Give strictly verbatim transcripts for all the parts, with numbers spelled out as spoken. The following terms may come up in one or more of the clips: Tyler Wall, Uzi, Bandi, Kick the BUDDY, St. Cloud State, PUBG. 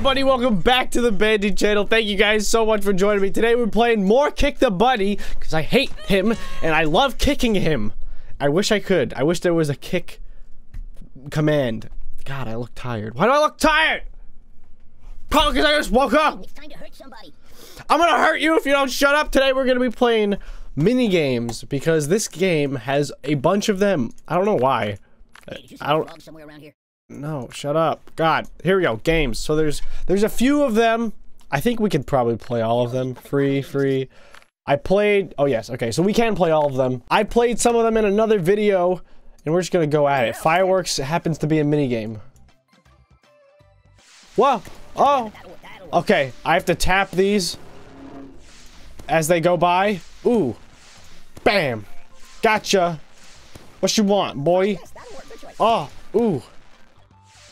everybody, welcome back to the Bandi channel. Thank you guys so much for joining me. Today we're playing more Kick the Buddy, because I hate him, and I love kicking him. I wish I could. I wish there was a kick command. God, I look tired. Why do I look tired? Probably because I just woke up. It's time to hurt somebody. I'm gonna hurt you if you don't shut up. Today we're gonna be playing mini games, because this game has a bunch of them. I don't know why. Hey, did you see I don't... somewhere around here? No, shut up. God, here we go. Games. So there's there's a few of them. I think we could probably play all of them. Free, free. I played... Oh, yes. Okay, so we can play all of them. I played some of them in another video, and we're just going to go at it. Fireworks happens to be a minigame. Whoa. Oh. Okay, I have to tap these as they go by. Ooh. Bam. Gotcha. What you want, boy? Oh. Ooh.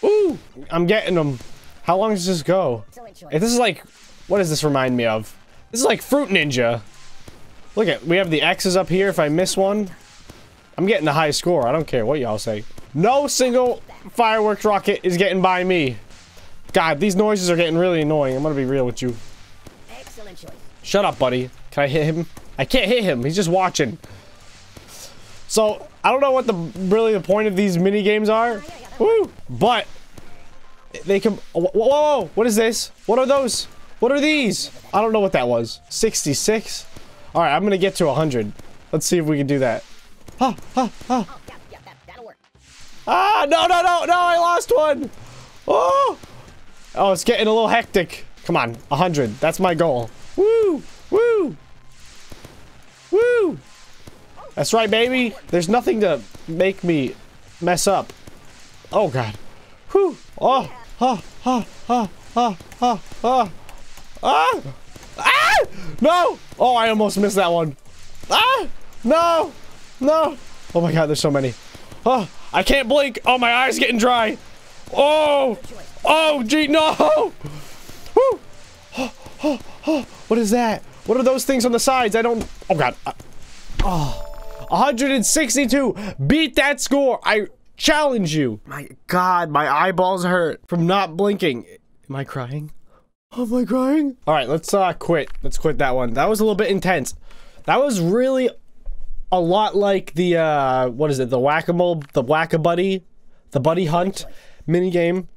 Ooh, I'm getting them. How long does this go? If this is like, what does this remind me of? This is like Fruit Ninja. Look at, we have the X's up here. If I miss one, I'm getting the high score. I don't care what y'all say. No single fireworks rocket is getting by me. God, these noises are getting really annoying. I'm gonna be real with you. Excellent choice. Shut up, buddy. Can I hit him? I can't hit him. He's just watching. So I don't know what the really the point of these mini games are. Woo! But they can. Whoa, whoa, whoa! What is this? What are those? What are these? I don't know what that was. sixty-six. All right, I'm gonna get to one hundred. Let's see if we can do that. Ah, ah, ah! Ah! No, no, no, no! I lost one. Oh! Oh, it's getting a little hectic. Come on, one hundred. That's my goal. Woo! Woo! Woo! That's right, baby. There's nothing to make me mess up. Oh, God. Whew. Oh, oh, oh, oh, oh, oh, oh, ah, ah, no. Oh, I almost missed that one. Ah, no, no. Oh, my God, there's so many. Oh, I can't blink. Oh, my eye's getting dry. Oh, oh, gee, no. Whew. Oh, oh, oh. What is that? What are those things on the sides? I don't, oh, God. Oh, one hundred sixty-two. Beat that score. I... challenge you. My God, my eyeballs hurt from not blinking. Am I crying? Am I crying? All right, let's uh, quit. Let's quit that one. That was a little bit intense. That was really a lot like the, uh, what is it? The whack-a-mole, the whack-a-buddy, the buddy hunt minigame.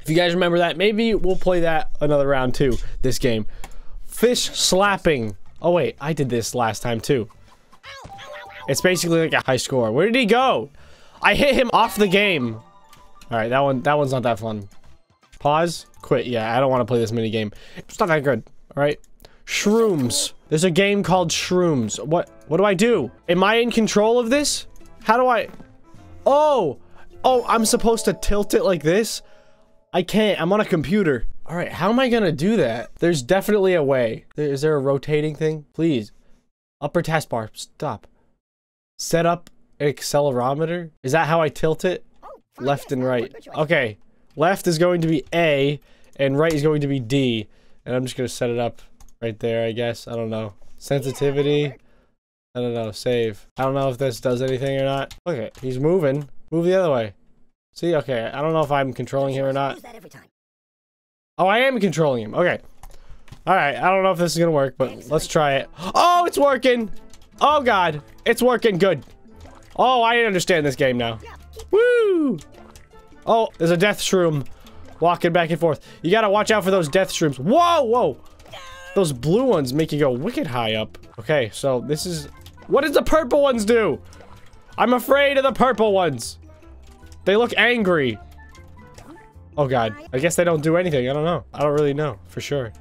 If you guys remember that, maybe we'll play that another round too, this game. Fish slapping. Oh wait, I did this last time too. It's basically like a high score. Where did he go? I hit him off the game. All right, that one, that one's not that fun. Pause, quit. Yeah, I don't want to play this mini game. It's not that good. All right, shrooms. There's a game called shrooms. What? What do I do? Am I in control of this? How do I? Oh, oh, I'm supposed to tilt it like this. I can't. I'm on a computer. All right, how am I gonna do that? There's definitely a way. There, is there a rotating thing? Please, upper taskbar. Stop. Set up. Accelerometer? Is that how I tilt it? Left and right. Okay. Left is going to be A and right is going to be D. And I'm just going to set it up right there, I guess. I don't know. Sensitivity. I don't know. Save. I don't know if this does anything or not. Look at it. He's moving. Move the other way. See? Okay. I don't know if I'm controlling him or not. Oh, I am controlling him. Okay. All right. I don't know if this is going to work, but let's try it. Oh, it's working. Oh, God. It's working. Good. Oh, I understand this game now. Woo! Oh, there's a death shroom walking back and forth. You gotta watch out for those death shrooms. Whoa, whoa! Those blue ones make you go wicked high up. Okay, so this is... What does the purple ones do? I'm afraid of the purple ones. They look angry. Oh, God. I guess they don't do anything. I don't know. I don't really know for sure.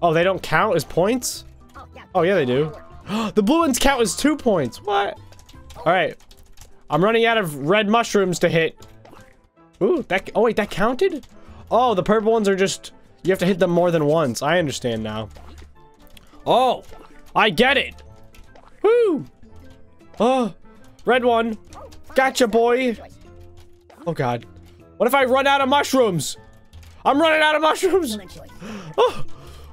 Oh, they don't count as points? Oh, yeah, they do. The blue ones count as two points. What? All right, I'm running out of red mushrooms to hit. Ooh, that, oh wait, that counted? Oh, the purple ones are just, you have to hit them more than once. I understand now. Oh, I get it. Woo. Oh, red one. Gotcha, boy. Oh, God. What if I run out of mushrooms? I'm running out of mushrooms. Oh,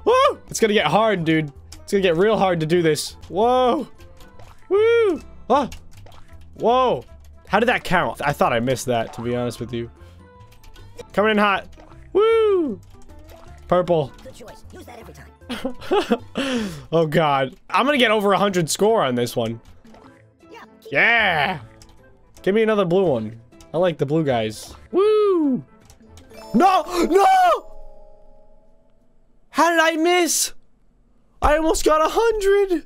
oh. It's going to get hard, dude. It's going to get real hard to do this. Whoa. Woo. Oh. Whoa. How did that count? I thought I missed that, to be honest with you. Coming in hot. Woo! Purple. Good choice. Use that every time. Oh god. I'm gonna get over one hundred score on this one. Yeah. Yeah! Give me another blue one. I like the blue guys. Woo! No! No! How did I miss? I almost got one hundred!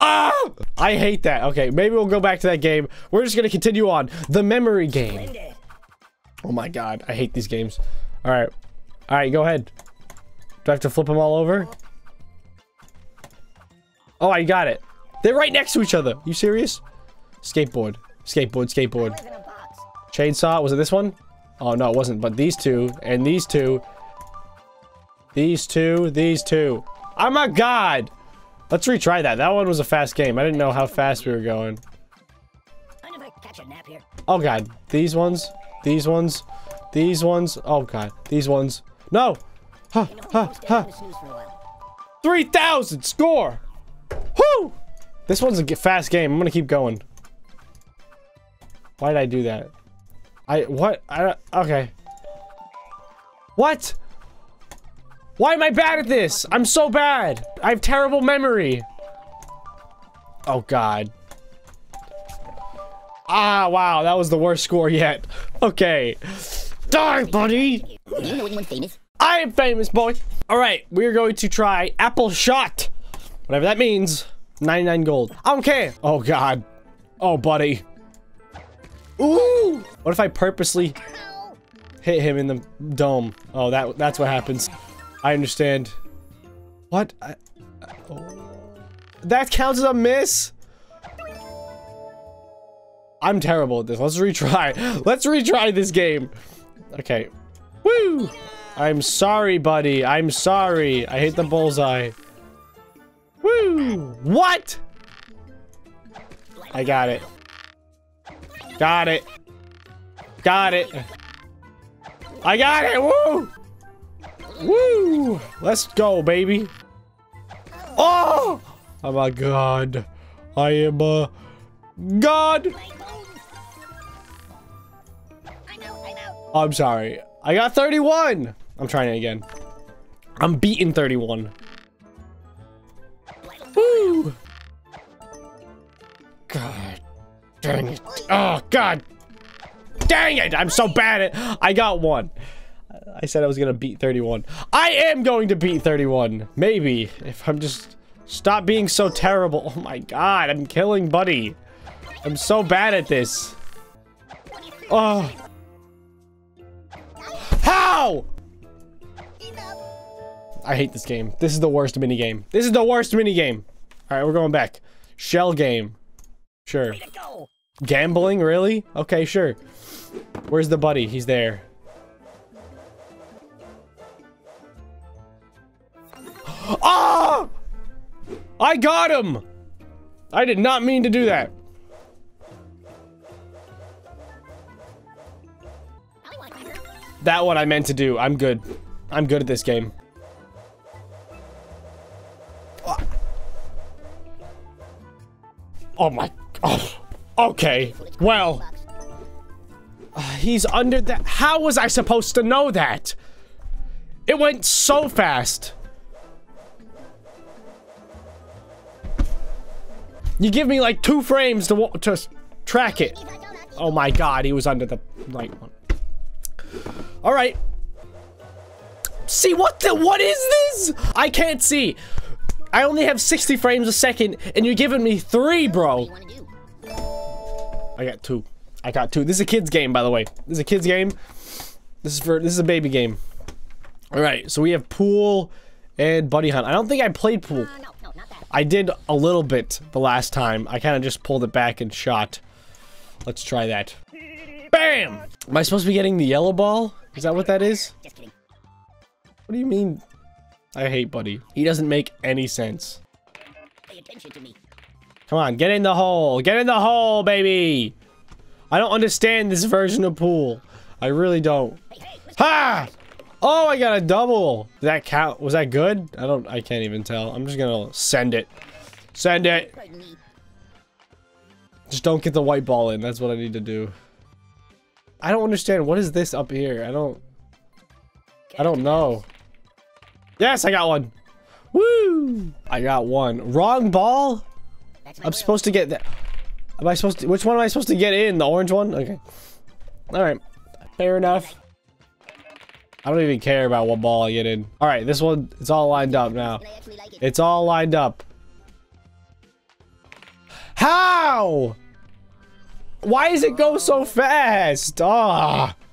Ah! I hate that. Okay, maybe we'll go back to that game. We're just gonna continue on. The memory game. Oh my god, I hate these games. Alright. Alright, go ahead. Do I have to flip them all over? Oh, I got it. They're right next to each other. You serious? Skateboard. Skateboard, skateboard. Chainsaw. Was it this one? Oh, no, it wasn't. But these two. And these two. These two. These two. Oh my god! Let's retry that. That one was a fast game. I didn't know how fast we were going. Oh god. These ones. These ones, these ones, oh god, these ones. No! Ha, ha, ha. three thousand score! Whoo! This one's a fast game. I'm gonna keep going. Why did I do that? I, what? I, okay. What? Why am I bad at this? I'm so bad. I have terrible memory. Oh god. Ah, wow, that was the worst score yet. Okay. Die, buddy! You know anyone's famous? I am famous, boy! Alright, we're going to try Apple Shot. Whatever that means. ninety-nine gold. I don't care! Oh, god. Oh, buddy. Ooh! What if I purposely hit him in the dome? Oh, that that's what happens. I understand. What? I, I, oh. That counts as a miss? I'm terrible at this. Let's retry. Let's retry this game. Okay. Woo! I'm sorry, buddy. I'm sorry. I hate the bullseye. Woo! What? I got it. Got it. Got it. I got it! Woo! Woo! Let's go, baby. Oh! Oh my god. I am a god! Oh, I'm sorry. I got thirty-one. I'm trying it again. I'm beating thirty-one. Woo! God dang it. Oh, God dang it. I'm so bad at it. I got one. I said I was going to beat thirty-one. I am going to beat thirty-one. Maybe. If I'm just... Stop being so terrible. Oh, my God. I'm killing buddy. I'm so bad at this. Oh. How? I hate this game. This is the worst mini game. This is the worst mini game. All right, we're going back. Shell game. Sure. Gambling, really? Okay, sure. Where's the buddy? He's there. Oh! I got him. I did not mean to do that. That what I meant to do. I'm good. I'm good at this game. Oh my. Oh. Okay. Well. Uh, he's under that. How was I supposed to know that? It went so fast. You give me like two frames to, to track it. Oh my god. He was under the right one. All right. See, what the, what is this? I can't see. I only have sixty frames a second, and you're giving me three, bro. I got two. I got two. This is a kid's game, by the way. This is a kid's game. This is for, this is a baby game. All right, so we have pool and buddy hunt. I don't think I played pool. I did a little bit the last time. I kind of just pulled it back and shot. Let's try that. Bam! Am I supposed to be getting the yellow ball? Is that what that is? Just kidding. What do you mean? I hate buddy. He doesn't make any sense. Pay attention to me. Come on, get in the hole. Get in the hole, baby. I don't understand this version of pool. I really don't. Hey, hey, ha! Oh, I got a double. Did that count? Was that good? I don't. I can't even tell. I'm just gonna send it. Send it. Just don't get the white ball in. That's what I need to do. I don't understand. What is this up here? I don't... I don't know. Yes, I got one. Woo! I got one. Wrong ball? I'm supposed to get that. Am I supposed to... Which one am I supposed to get in? The orange one? Okay. Alright. Fair enough. I don't even care about what ball I get in. Alright, this one... It's all lined up now. It's all lined up. How? Why does it go so fast? Ah, oh,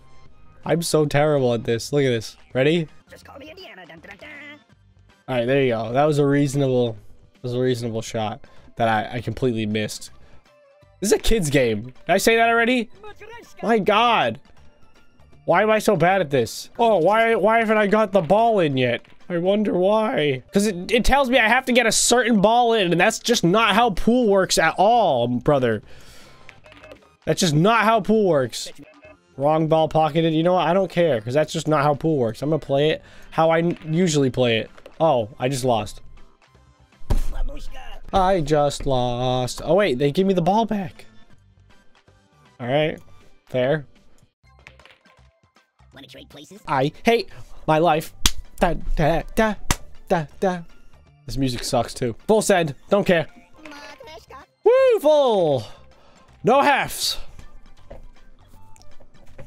I'm so terrible at this. Look at this. Ready? Just call me Indiana. Dun, dun, dun. All right, there you go. That was a reasonable, that was a reasonable shot that I, I completely missed. This is a kid's game. Did I say that already? My God. Why am I so bad at this? Oh, why, why haven't I got the ball in yet? I wonder why. Because it, it tells me I have to get a certain ball in, and that's just not how pool works at all, brother. That's just not how pool works. Wrong ball pocketed. You know what? I don't care, because that's just not how pool works. I'm going to play it how I usually play it. Oh, I just lost. I just lost. Oh, wait. They give me the ball back. All right. Fair. Want to trade places? I hate my life. Da, da, da, da, da. This music sucks too. Full send. Don't care. Woo, full. No halves.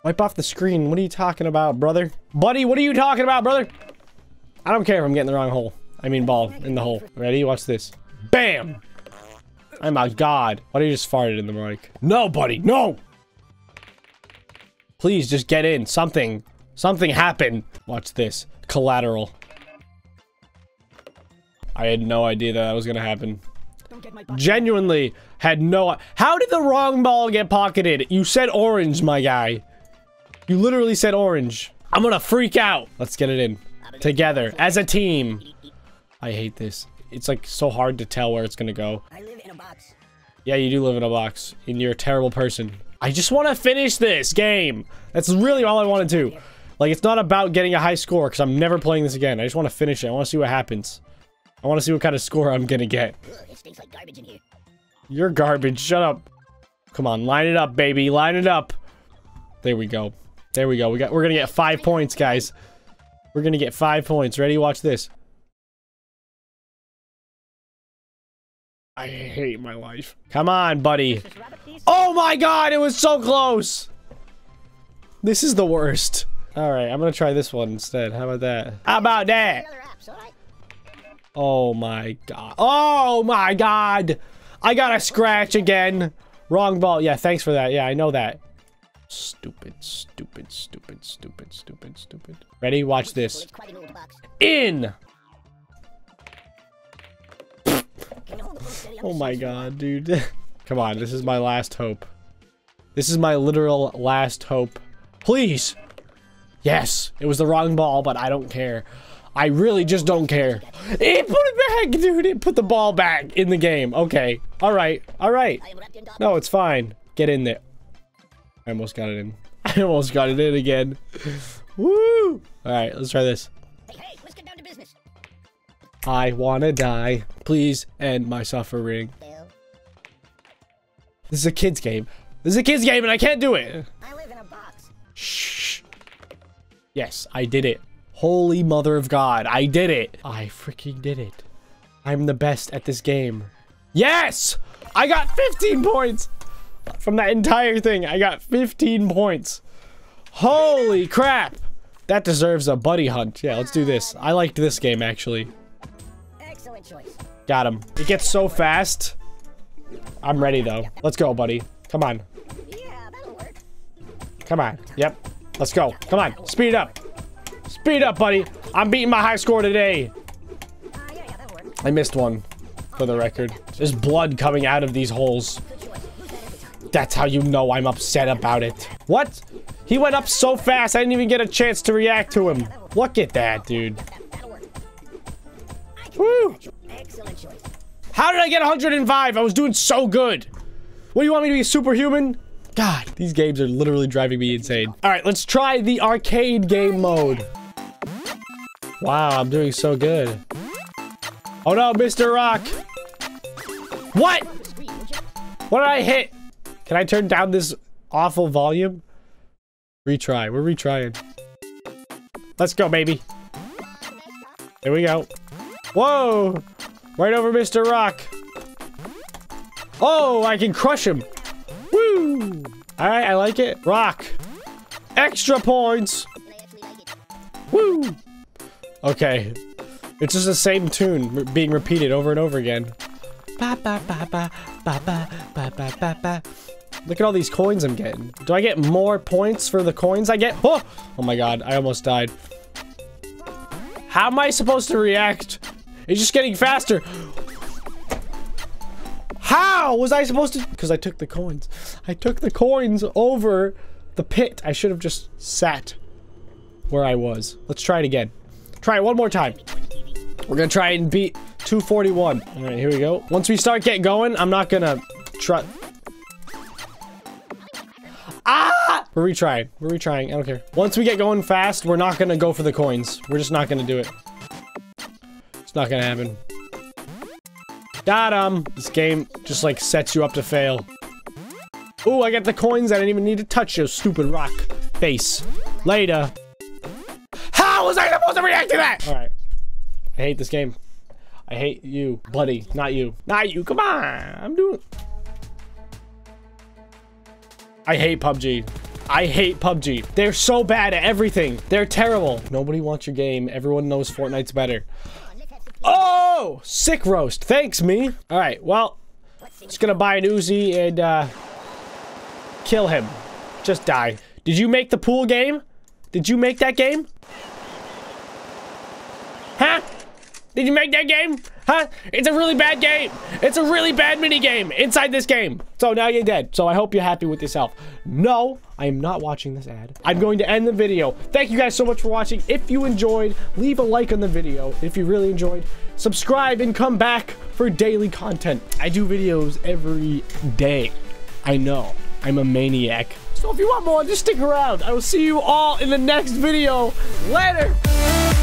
Wipe off the screen. What are you talking about, brother? Buddy, what are you talking about, brother? I don't care if I'm getting the wrong hole. I mean ball in the hole. Ready? Watch this. Bam. I'm a god. Why do you just farted in the mic? No, buddy. No. Please just get in. Something. Something happened. Watch this. Collateral. I had no idea that, that was gonna happen. Genuinely had no. How did the wrong ball get pocketed? You said orange, my guy. You literally said orange. I'm gonna freak out. Let's get it in together as a team. I hate this. It's like so hard to tell where it's gonna go. I live in a box. Yeah, you do live in a box, and you're a terrible person. I just want to finish this game. That's really all I wanted to. Like, it's not about getting a high score, because I'm never playing this again. I just want to finish it. I want to see what happens. I want to see what kind of score I'm going to get. Ugh, it stinks like garbage in here. You're garbage. Shut up. Come on. Line it up, baby. Line it up. There we go. There we go. We got, we're going to get five points, guys. We're going to get five points. Ready? Watch this. I hate my life. Come on, buddy. Oh, my God. It was so close. This is the worst. All right, I'm going to try this one instead. How about that? How about that? Oh, my God. Oh, my God. I got a scratch again. Wrong ball. Yeah, thanks for that. Yeah, I know that. Stupid, stupid, stupid, stupid, stupid, stupid. Ready? Watch this. In. Oh, my God, dude. Come on. This is my last hope. This is my literal last hope. Please. Yes, it was the wrong ball, but I don't care. I really just don't care. It put it back, dude. It put the ball back in the game. Okay. All right. All right. No, it's fine. Get in there. I almost got it in. I almost got it in again. Woo. All right, let's try this. Hey, hey, let's get down to business. I want to die. Please end my suffering. Bill. This is a kid's game. This is a kid's game, and I can't do it. I live in a box. Shh. Yes, I did it. Holy mother of God, I did it. I freaking did it. I'm the best at this game. Yes! I got fifteen points! From that entire thing, I got fifteen points. Holy crap! That deserves a buddy hunt. Yeah, let's do this. I liked this game, actually. Excellent choice. Got him. It gets so fast. I'm ready, though. Let's go, buddy. Come on. Yeah, that'll work. Come on. Yep. Let's go. Come on. Speed it up. Speed up, buddy. I'm beating my high score today. I missed one, for the record. There's blood coming out of these holes. That's how you know I'm upset about it. What? He went up so fast, I didn't even get a chance to react to him. Look at that, dude. Woo! How did I get one hundred five? I was doing so good. What, do you want me to be superhuman? God, these games are literally driving me insane. All right, let's try the arcade game mode. Wow, I'm doing so good. Oh no, Mister Rock. What? What did I hit? Can I turn down this awful volume? Retry. We're retrying. Let's go, baby. There we go. Whoa! Right over Mister Rock. Oh, I can crush him. Woo! Alright, I like it. Rock. Extra points. Woo! Okay. It's just the same tune being repeated over and over again. Ba ba ba ba ba ba ba ba ba. Look at all these coins I'm getting. Do I get more points for the coins I get? Oh, oh my god, I almost died. How am I supposed to react? It's just getting faster. How was I supposed to? Because I took the coins. I took the coins over the pit. I should have just sat where I was. Let's try it again. Try it one more time. We're gonna try and beat two forty-one. All right, here we go. Once we start getting going, I'm not gonna try. Ah! We're retrying. We're retrying. I don't care. Once we get going fast, we're not gonna go for the coins. We're just not gonna do it. It's not gonna happen. Got him. This game just like sets you up to fail. Ooh, I got the coins. I didn't even need to touch your stupid rock face. Later. How was I supposed to react to that? All right. I hate this game. I hate you, buddy. Not you. Not you. Come on. I'm doing... I hate P U B G. I hate P U B G. They're so bad at everything. They're terrible. Nobody wants your game. Everyone knows Fortnite's better. Oh! Sick roast. Thanks, me. All right, well, just gonna buy an Uzi and uh, kill him. Just die. Did you make the pool game? Did you make that game? Huh? Did you make that game? Huh? It's a really bad game. It's a really bad mini game inside this game. So now you're dead. So I hope you're happy with yourself. No, I am not watching this ad. I'm going to end the video. Thank you guys so much for watching. If you enjoyed, leave a like on the video. If you really enjoyed, subscribe and come back for daily content. I do videos every day. I know. I'm a maniac. So if you want more, just stick around. I will see you all in the next video. Later.